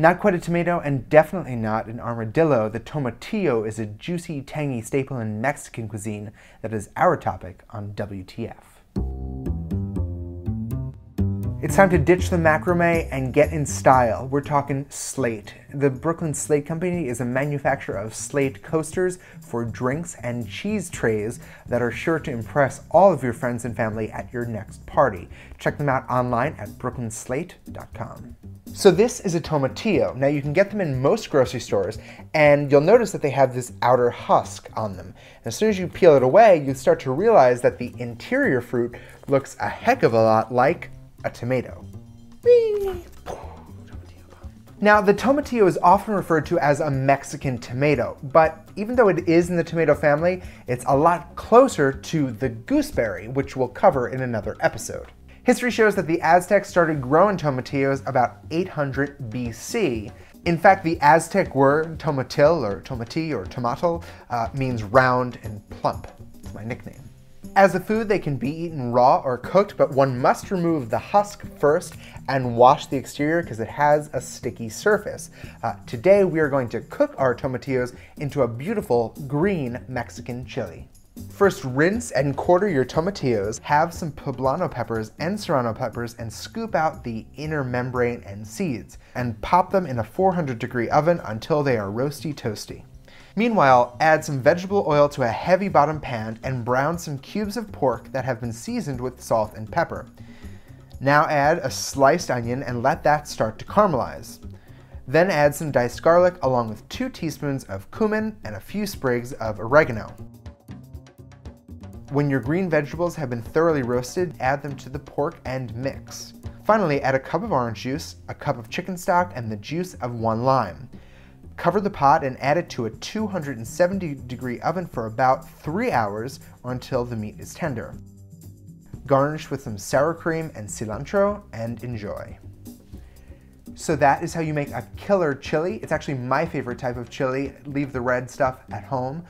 Not quite a tomato, and definitely not an armadillo, the tomatillo is a juicy, tangy staple in Mexican cuisine that is our topic on WTF. It's time to ditch the macrame and get in style. We're talking slate. The Brooklyn Slate Company is a manufacturer of slate coasters for drinks and cheese trays that are sure to impress all of your friends and family at your next party. Check them out online at brooklynslate.com. So this is a tomatillo. Now you can get them in most grocery stores, and you'll notice that they have this outer husk on them. And as soon as you peel it away, you start to realize that the interior fruit looks a heck of a lot like a tomato. Bing. Now, the tomatillo is often referred to as a Mexican tomato, but even though it is in the tomato family, it's a lot closer to the gooseberry, which we'll cover in another episode. History shows that the Aztecs started growing tomatillos about 800 BC. In fact, the Aztec word tomatil or tomati or tomatil means round and plump. It's my nickname. As a food, they can be eaten raw or cooked, but one must remove the husk first and wash the exterior because it has a sticky surface. Today, we are going to cook our tomatillos into a beautiful green Mexican chili. First, rinse and quarter your tomatillos, have some poblano peppers and serrano peppers, and scoop out the inner membrane and seeds, and pop them in a 400-degree oven until they are roasty toasty. Meanwhile, add some vegetable oil to a heavy bottom pan and brown some cubes of pork that have been seasoned with salt and pepper. Now add a sliced onion and let that start to caramelize. Then add some diced garlic along with 2 teaspoons of cumin and a few sprigs of oregano. When your green vegetables have been thoroughly roasted, add them to the pork and mix. Finally, add a cup of orange juice, a cup of chicken stock, and the juice of 1 lime. Cover the pot and add it to a 270-degree oven for about 3 hours or until the meat is tender. Garnish with some sour cream and cilantro and enjoy. So that is how you make a killer chili. It's actually my favorite type of chili. Leave the red stuff at home.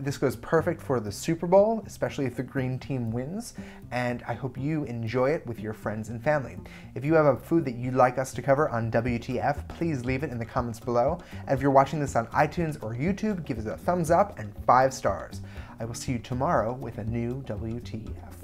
This goes perfect for the Super Bowl, especially if the green team wins, and I hope you enjoy it with your friends and family. If you have a food that you'd like us to cover on WTF, please leave it in the comments below. And if you're watching this on iTunes or YouTube, give us a thumbs up and 5 stars. I will see you tomorrow with a new WTF.